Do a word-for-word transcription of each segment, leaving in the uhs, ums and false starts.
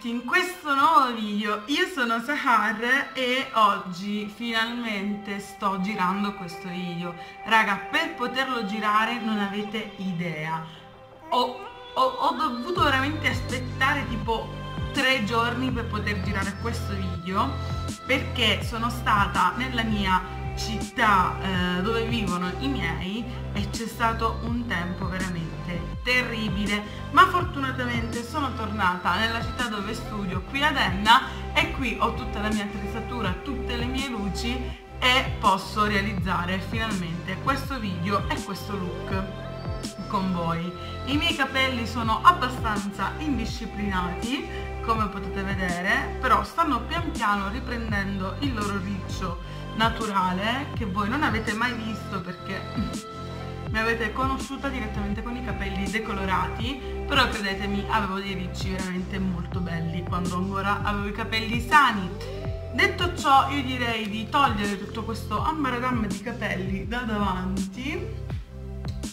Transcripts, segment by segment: tutti in questo nuovo video. Io sono Sahar e oggi finalmente sto girando questo video. Raga, per poterlo girare non avete idea, ho, ho, ho dovuto veramente aspettare tipo tre giorni per poter girare questo video, perché sono stata nella mia città eh, dove vivono i miei e c'è stato un tempo veramente terribile, ma fortunatamente sono tornata nella città dove studio, qui ad Enna, e qui ho tutta la mia attrezzatura, tutte le mie luci e posso realizzare finalmente questo video e questo look con voi. I miei capelli sono abbastanza indisciplinati, come potete vedere, però stanno pian piano riprendendo il loro riccio naturale, che voi non avete mai visto perché mi avete conosciuta direttamente con i capelli decolorati, però credetemi, avevo dei ricci veramente molto belli quando ancora avevo i capelli sani. Detto ciò, io direi di togliere tutto questo ambaradam di capelli da davanti,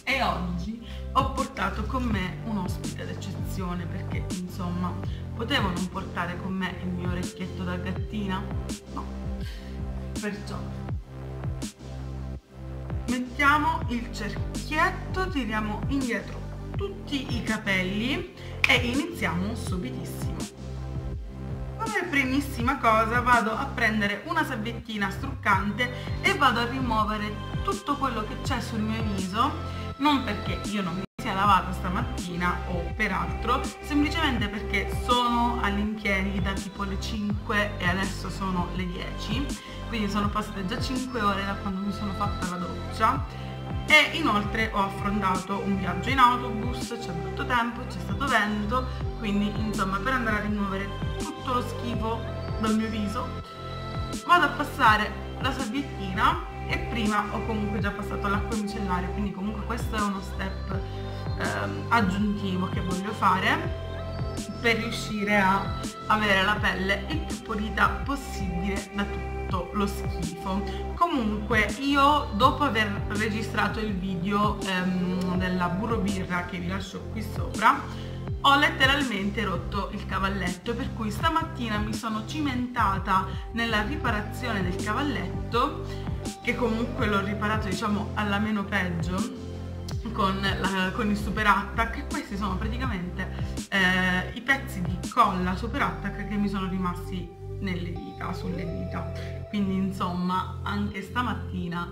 e oggi ho portato con me un ospite d'eccezione, perché insomma potevo non portare con me il mio orecchietto da gattina? No, perciò mettiamo il cerchietto, tiriamo indietro tutti i capelli e iniziamo subitissimo. Come primissima cosa vado a prendere una salviettina struccante e vado a rimuovere tutto quello che c'è sul mio viso, non perché io non mi sia lavata stamattina o peraltro, semplicemente perché sono all'impiedi da tipo le cinque e adesso sono le dieci, quindi sono passate già cinque ore da quando mi sono fatta la doccia, e inoltre ho affrontato un viaggio in autobus, c'è brutto tempo, c'è stato vento, quindi insomma per andare a rimuovere tutto lo schifo dal mio viso vado a passare la salviettina, e prima ho comunque già passato l'acqua micellare, quindi comunque questo è uno step eh, aggiuntivo che voglio fare per riuscire a avere la pelle il più pulita possibile da tutto lo schifo. Comunque io, dopo aver registrato il video ehm, della burobirra che vi lascio qui sopra, ho letteralmente rotto il cavalletto, per cui stamattina mi sono cimentata nella riparazione del cavalletto, che comunque l'ho riparato diciamo alla meno peggio con, la, con il super attack, e questi sono praticamente eh, i pezzi di colla super attack che mi sono rimasti nelle dita, sulle dita. Quindi insomma anche stamattina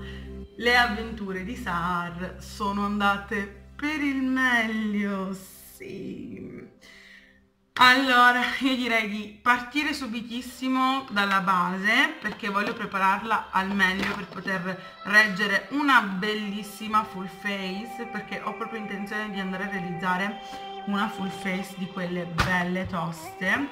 le avventure di Sahar sono andate per il meglio, sì. Allora io direi di partire subitissimo dalla base, perché voglio prepararla al meglio per poter reggere una bellissima full face, perché ho proprio intenzione di andare a realizzare una full face di quelle belle toste.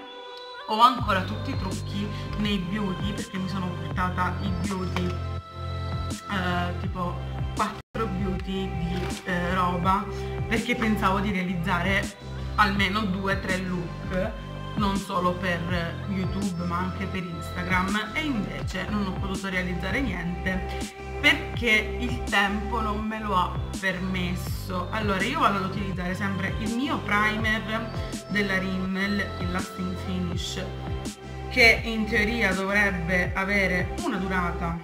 Ho ancora tutti i trucchi nei beauty, perché mi sono portata i beauty, eh, tipo quattro beauty di eh, roba, perché pensavo di realizzare almeno due tre look, non solo per YouTube ma anche per Instagram, e invece non ho potuto realizzare niente perché il tempo non me lo ha permesso. Allora io vado ad utilizzare sempre il mio primer della Rimmel, il Lasting Finish, che in teoria dovrebbe avere una durata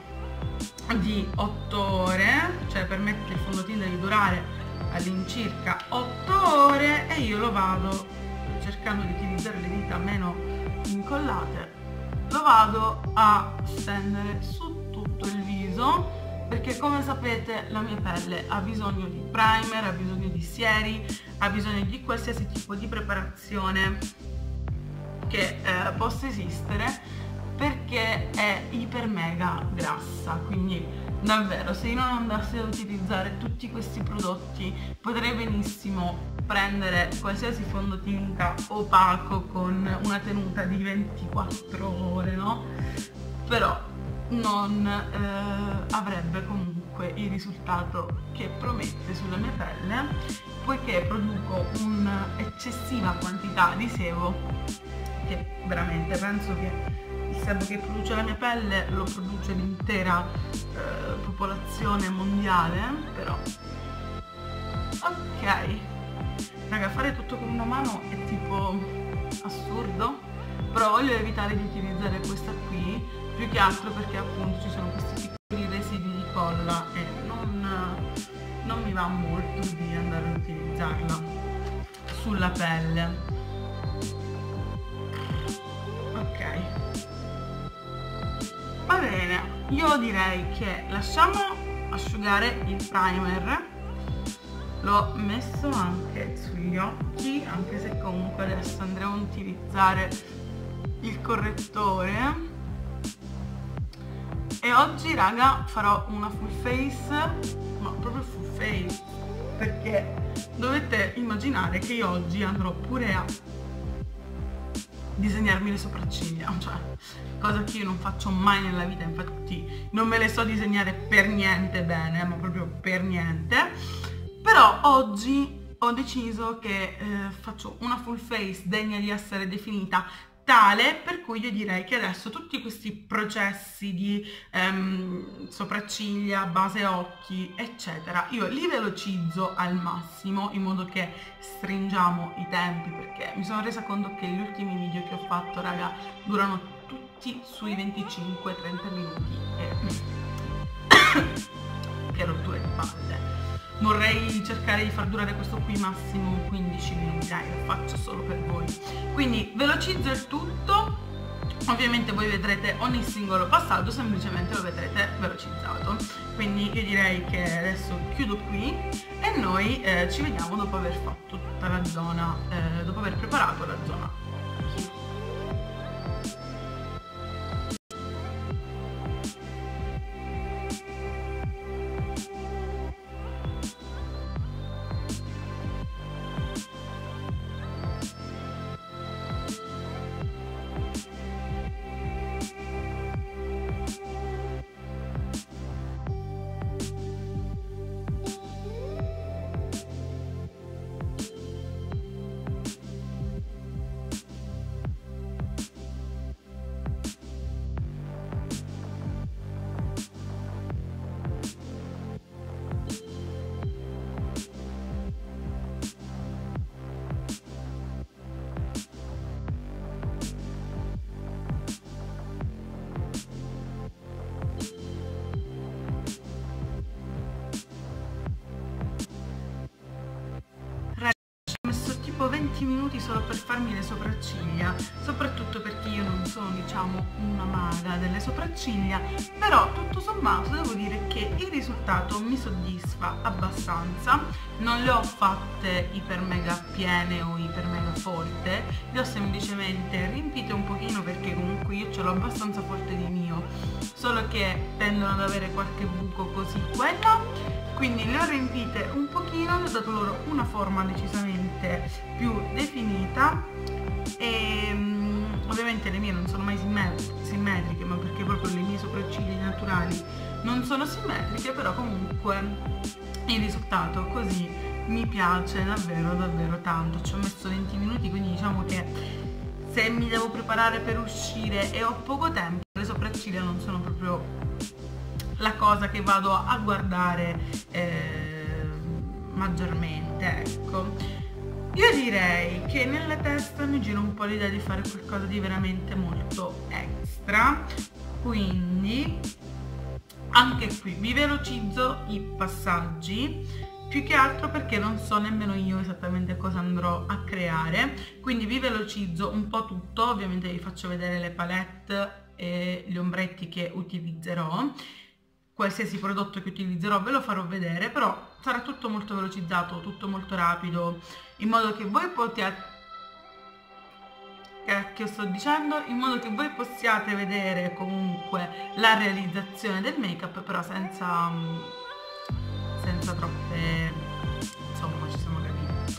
di otto ore, cioè permette il fondotinta di durare all'incirca otto ore, e io lo vado, cercando di utilizzare le dita meno incollate, lo vado a stendere su tutto il viso, perché come sapete la mia pelle ha bisogno di primer, ha bisogno di sieri, ha bisogno di qualsiasi tipo di preparazione che eh, possa esistere, perché è iper mega grassa. Quindi davvero, se io non andassi ad utilizzare tutti questi prodotti, potrei benissimo prendere qualsiasi fondotinta opaco con una tenuta di ventiquattro ore, no? Però non eh, avrebbe comunque il risultato che promette sulla mia pelle, poiché produco un'eccessiva quantità di sebo, che veramente penso che il sebo che produce la mia pelle lo produce l'intera eh, popolazione mondiale. Però ok raga, fare tutto con una mano è tipo assurdo. però voglio evitare di utilizzare questa qui, più che altro perché appunto ci sono questi piccoli residui di colla e non, non mi va molto di andare ad utilizzarla sulla pelle. Ok, va bene, io direi che lasciamo asciugare il primer. L'ho messo anche sugli occhi, anche se comunque adesso andremo a utilizzare il correttore. E oggi raga farò una full face, ma proprio full face, perché dovete immaginare che io oggi andrò pure a disegnarmi le sopracciglia, cioè cosa che io non faccio mai nella vita, infatti non me le so disegnare per niente bene, ma proprio per niente. Però oggi ho deciso che eh, faccio una full face degna di essere definita tale, per cui io direi che adesso tutti questi processi di ehm, sopracciglia, base occhi eccetera io li velocizzo al massimo in modo che stringiamo i tempi, perché mi sono resa conto che gli ultimi video che ho fatto raga durano tutti sui venticinque trenta minuti e che rotture di palle. Vorrei cercare di far durare questo qui massimo quindici minuti, dai, lo faccio solo per voi. Quindi velocizzo il tutto, ovviamente voi vedrete ogni singolo passaggio, semplicemente lo vedrete velocizzato. Quindi io direi che adesso chiudo qui e noi eh, ci vediamo dopo aver fatto tutta la zona, eh, dopo aver preparato la zona occhi. venti minuti solo per farmi le sopracciglia, soprattutto perché io non sono diciamo una maga delle sopracciglia, però tutto sommato devo dire che il risultato mi soddisfa abbastanza. Non le ho fatte iper mega piene o iper mega forte, le ho semplicemente riempite un pochino perché comunque io ce l'ho abbastanza forte di mio, solo che tendono ad avere qualche buco così qua e là. Quindi le ho riempite un pochino, le ho dato loro una forma decisamente più definita e um, ovviamente le mie non sono mai simmetriche, ma perché proprio le mie sopracciglia naturali non sono simmetriche, però comunque il risultato così mi piace davvero davvero tanto. Ci ho messo venti minuti, quindi diciamo che se mi devo preparare per uscire e ho poco tempo, le sopracciglia non sono proprio la cosa che vado a guardare eh, maggiormente, ecco. Io direi che nella testa mi gira un po' l'idea di fare qualcosa di veramente molto extra, quindi anche qui vi velocizzo i passaggi, più che altro perché non so nemmeno io esattamente cosa andrò a creare, quindi vi velocizzo un po' tutto. Ovviamente vi faccio vedere le palette e gli ombretti che utilizzerò, qualsiasi prodotto che utilizzerò ve lo farò vedere, però sarà tutto molto velocizzato, tutto molto rapido, in modo che voi potiate, che sto dicendo, in modo che voi possiate vedere comunque la realizzazione del make up, però senza senza troppe, insomma ci siamo capiti.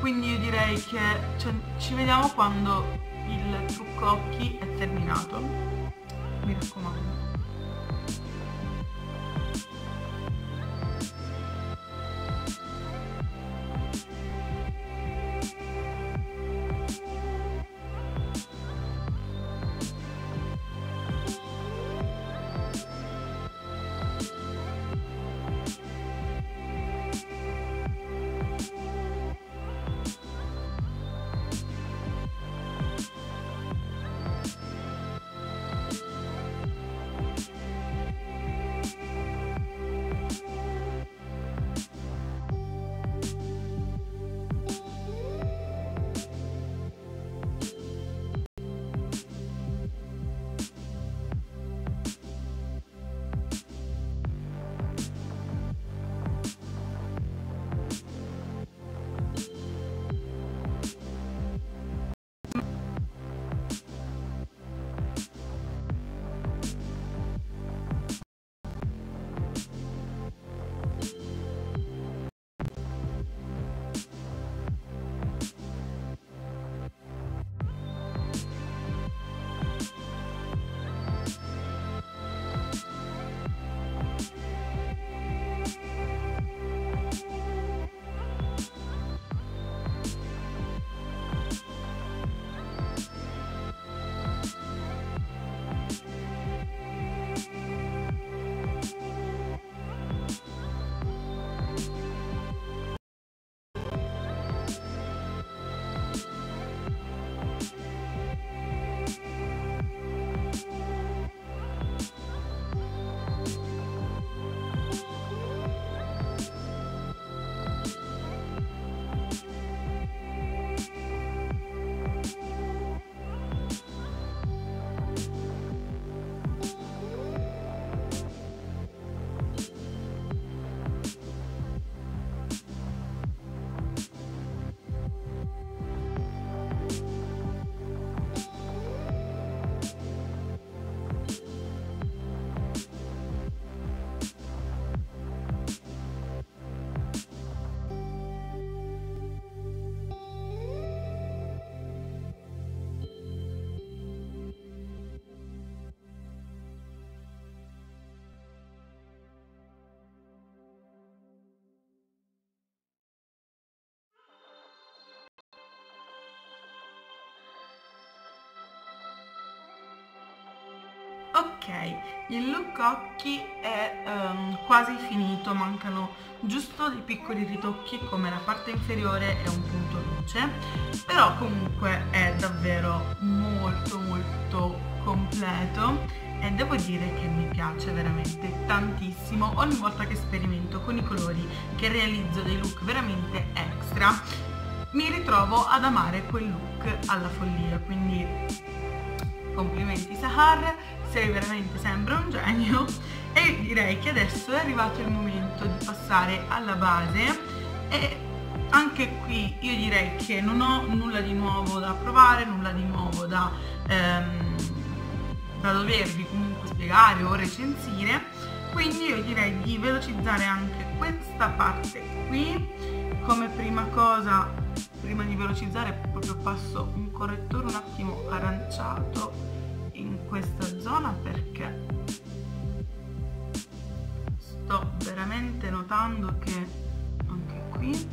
Quindi io direi che cioè, ci vediamo quando il trucco occhi è terminato, mi raccomando. ok, il look occhi è um, quasi finito, mancano giusto dei piccoli ritocchi come la parte inferiore e un punto luce, però comunque è davvero molto molto completo e devo dire che mi piace veramente tantissimo ogni volta che sperimento con i colori, che realizzo dei look veramente extra, mi ritrovo ad amare quel look alla follia. Quindi complimenti Sahar, sei veramente sempre un genio, e direi che adesso è arrivato il momento di passare alla base, e anche qui io direi che non ho nulla di nuovo da provare, nulla di nuovo da, ehm, da dovervi comunque spiegare o recensire, quindi io direi di velocizzare anche questa parte qui. Come prima cosa, prima di velocizzare, proprio passo un correttore un attimo aranciato in questa zona, perché sto veramente notando che anche qui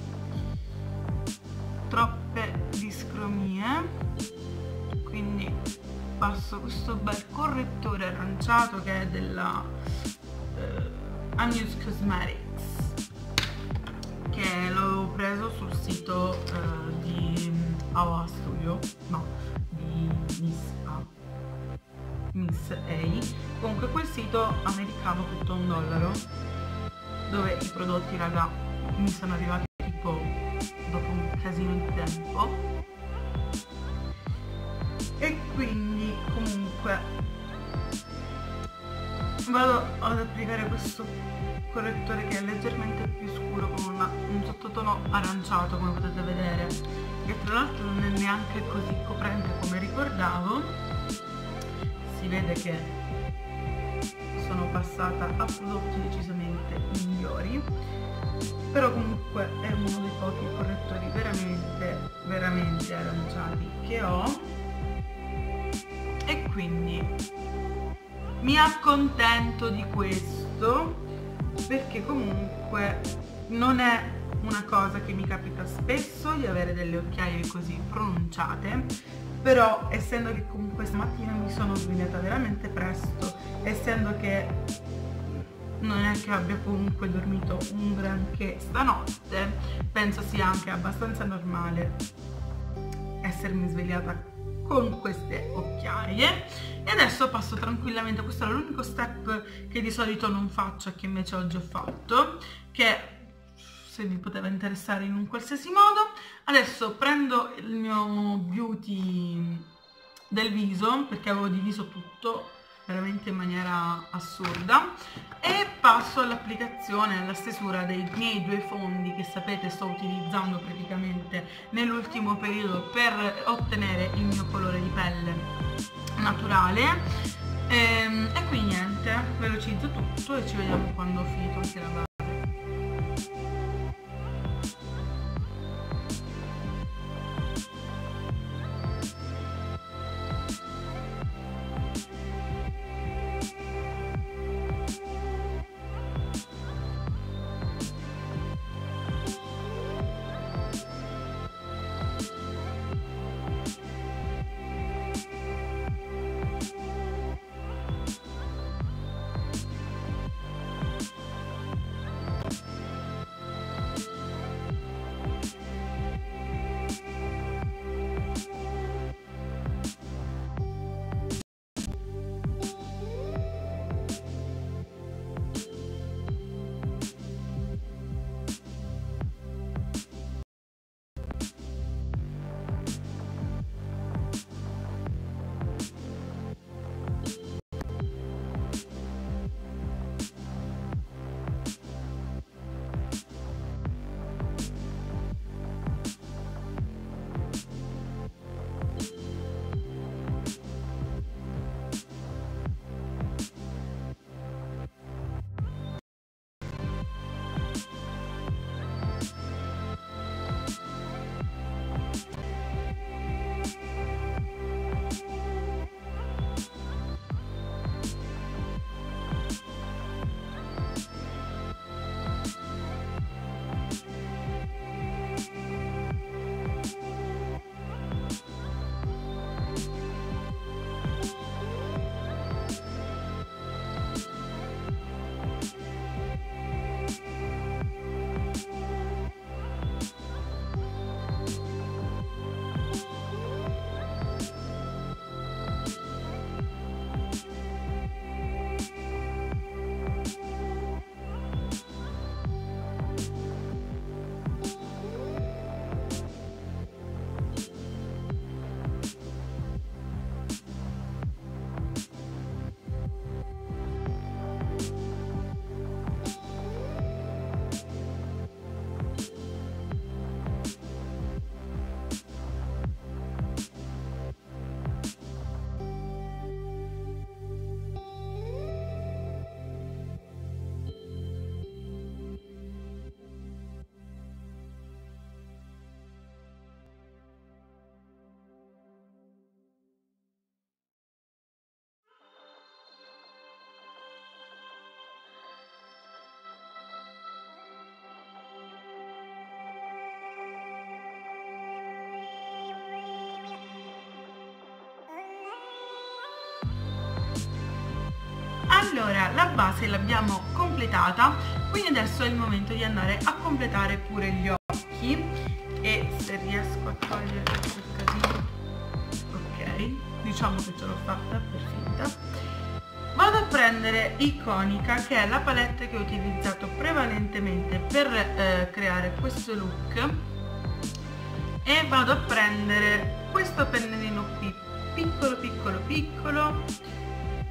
troppe discromie, quindi passo questo bel correttore aranciato che è della eh, Unused Cosmetics, che l'ho preso sul sito eh, di Aua Studio, no, di Mista Miss A, comunque quel sito americano tutto un dollaro, dove i prodotti, raga, mi sono arrivati tipo dopo un casino di tempo, e quindi comunque vado ad applicare questo correttore che è leggermente più scuro, con una, un sottotono aranciato come potete vedere, che tra l'altro non è neanche così coprente come ricordavo. Si vede che sono passata a prodotti decisamente migliori, però comunque è uno dei pochi correttori veramente veramente aranciati che ho, e quindi mi accontento di questo, perché comunque non è una cosa che mi capita spesso di avere delle occhiaie così pronunciate, però essendo che comunque stamattina mi sono svegliata veramente presto, essendo che non è che abbia comunque dormito un granché stanotte, penso sia anche abbastanza normale essermi svegliata con queste occhiaie. E adesso passo tranquillamente, questo è l'unico step che di solito non faccio e che invece oggi ho fatto, che se vi poteva interessare in un qualsiasi modo. Adesso prendo il mio beauty del viso, perché avevo diviso tutto veramente in maniera assurda, e passo all'applicazione, alla stesura dei miei due fondi che sapete sto utilizzando praticamente nell'ultimo periodo per ottenere il mio colore di pelle naturale, e, e quindi niente, velocizzo tutto e ci vediamo quando ho finito anche la base. Allora, la base l'abbiamo completata, quindi adesso è il momento di andare a completare pure gli occhi. E se riesco a togliere questo casino, ok, diciamo che ce l'ho fatta, perfetta. Vado a prendere Iconica, che è la palette che ho utilizzato prevalentemente per eh, creare questo look, e vado a prendere questo pennellino qui, piccolo piccolo piccolo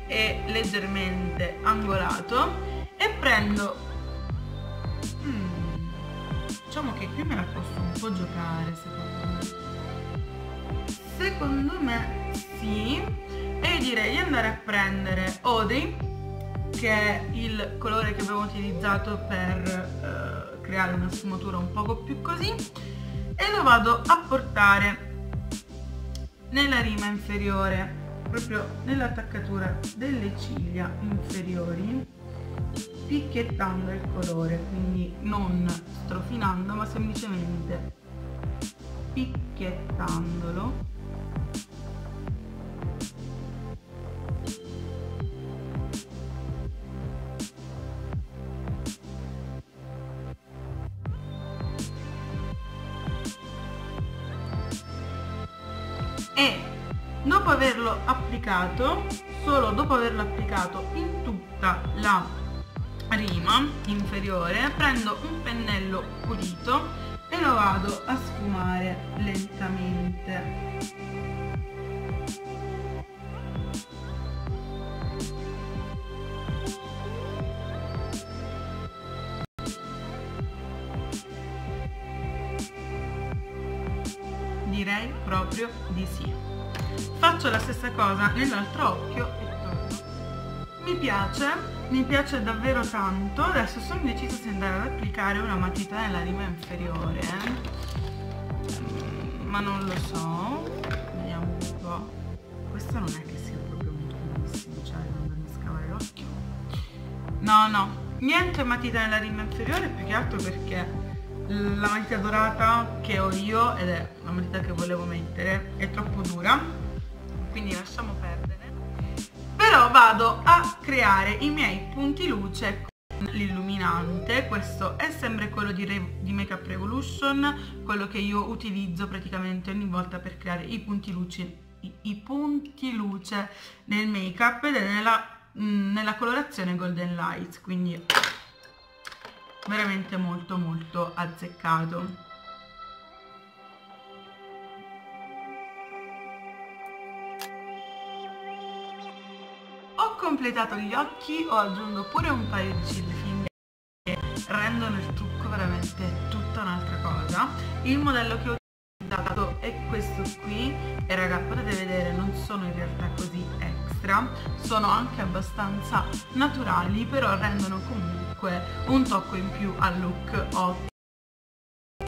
e leggermente angolato, e prendo hmm, diciamo che qui me la posso un po' giocare, secondo me secondo me sì. E io direi di andare a prendere Odi, che è il colore che avevo utilizzato per eh, creare una sfumatura un poco più così, e lo vado a portare nella rima inferiore, proprio nell'attaccatura delle ciglia inferiori, picchiettando il colore, quindi non strofinando ma semplicemente picchiettandolo. E dopo averlo applicato, solo dopo averlo applicato in tutta la rima inferiore, prendo un pennello pulito e lo vado a sfumare lentamente. Direi proprio di sì. Faccio la stessa cosa nell'altro occhio e torno. Mi piace, mi piace davvero tanto. Adesso sono decisa se andare ad applicare una matita nella rima inferiore, ma non lo so, vediamo un po'. Questa non è che sia proprio molto bellissima, cioè non andare a scavare l'occhio. No, no, niente matita nella rima inferiore, più che altro perché la matita dorata che ho io, ed è la matita che volevo mettere, è troppo dura, quindi lasciamo perdere. Però vado a creare i miei punti luce con l'illuminante. Questo è sempre quello di, Re di Makeup Revolution, quello che io utilizzo praticamente ogni volta per creare i punti luce, i, i punti luce nel make-up, ed è nella, mh, nella colorazione Golden Light, quindi veramente molto molto azzeccato. Ho completato gli occhi, ho aggiunto pure un paio di ciglia finte che rendono il trucco veramente tutta un'altra cosa. Il modello che ho utilizzato è questo qui, e raga, potete vedere, non sono in realtà così extra, sono anche abbastanza naturali, però rendono comunque un tocco in più al look. Ottimo.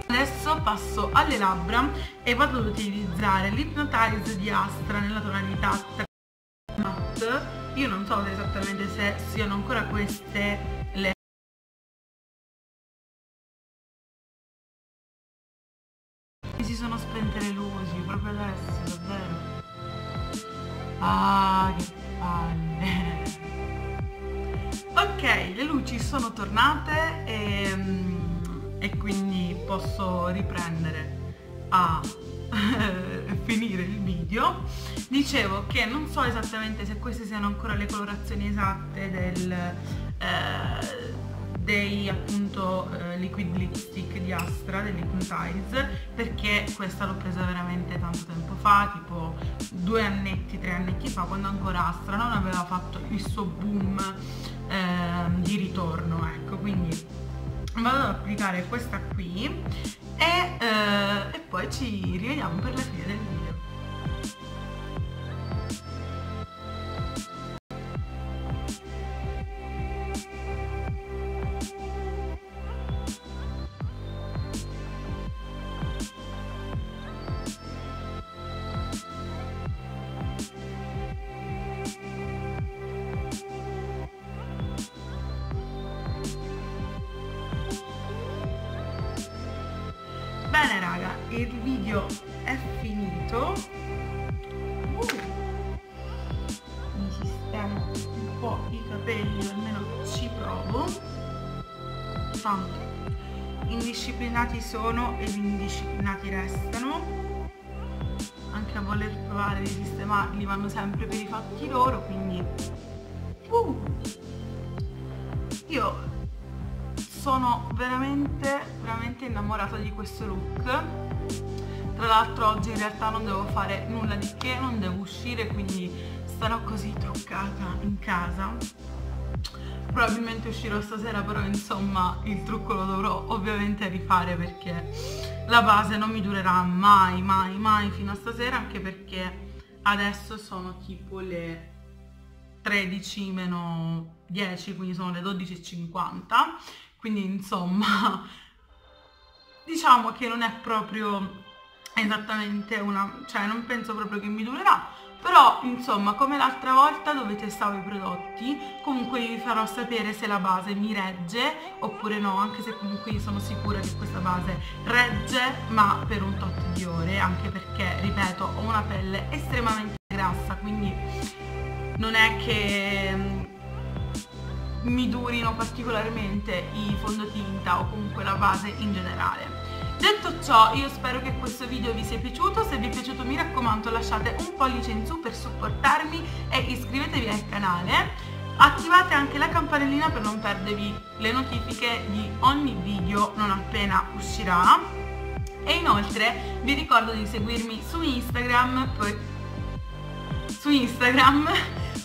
Adesso passo alle labbra e vado ad utilizzare l'Hypnotize di Astra nella tonalità matte. Io non so esattamente se siano ancora queste le si sono spente le luci proprio adesso, davvero. Ah, che palle. Ok, le luci sono tornate e, e quindi posso riprendere a finire il video. Dicevo che non so esattamente se queste siano ancora le colorazioni esatte del, eh, dei appunto eh, liquid lipstick di Astra, dell'Hypnotize, perché questa l'ho presa veramente tanto tempo fa, tipo due annetti, tre annetti fa, quando ancora Astra non aveva fatto il suo boom eh, di ritorno, ecco. Quindi vado ad applicare questa qui e, eh, e poi ci rivediamo per la fine del video. Bene raga, il video è finito. uh, Mi sistemo un po' i capelli sangue. Indisciplinati sono ed indisciplinati restano. Anche a voler provare di sistemarli vanno sempre per i fatti loro, quindi uh. Io sono veramente veramente innamorata di questo look. Tra l'altro oggi in realtà non devo fare nulla di che, non devo uscire, quindi starò così truccata in casa. Probabilmente uscirò stasera, però insomma il trucco lo dovrò ovviamente rifare, perché la base non mi durerà mai mai mai fino a stasera, anche perché adesso sono tipo le tredici meno dieci, quindi sono le dodici e cinquanta, quindi insomma diciamo che non è proprio esattamente una, cioè non penso proprio che mi durerà. Però insomma, come l'altra volta dove testavo i prodotti, comunque vi farò sapere se la base mi regge oppure no, anche se comunque sono sicura che questa base regge, ma per un tot di ore, anche perché, ripeto, ho una pelle estremamente grassa, quindi non è che mi durino particolarmente i fondotinta o comunque la base in generale. Detto ciò, io spero che questo video vi sia piaciuto. Se vi è piaciuto mi raccomando lasciate un pollice in su per supportarmi e iscrivetevi al canale. Attivate anche la campanellina per non perdervi le notifiche di ogni video non appena uscirà. E inoltre vi ricordo di seguirmi su Instagram, poi... su Instagram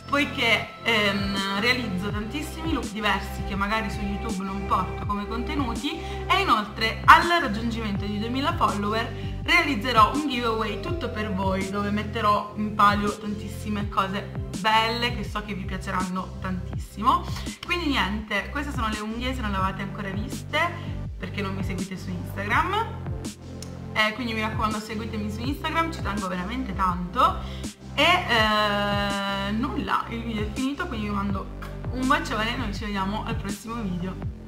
poiché ehm, realizzo tantissimi look diversi che magari su YouTube non porto come contenuti, e inoltre al raggiungimento di duemila follower realizzerò un giveaway tutto per voi dove metterò in palio tantissime cose belle che so che vi piaceranno tantissimo. Quindi niente, queste sono le unghie se non le avete ancora viste perché non mi seguite su Instagram, eh, quindi mi raccomando seguitemi su Instagram, ci tengo veramente tanto. E eh, nulla, il video è finito, quindi vi mando un bacione e noi ci vediamo al prossimo video.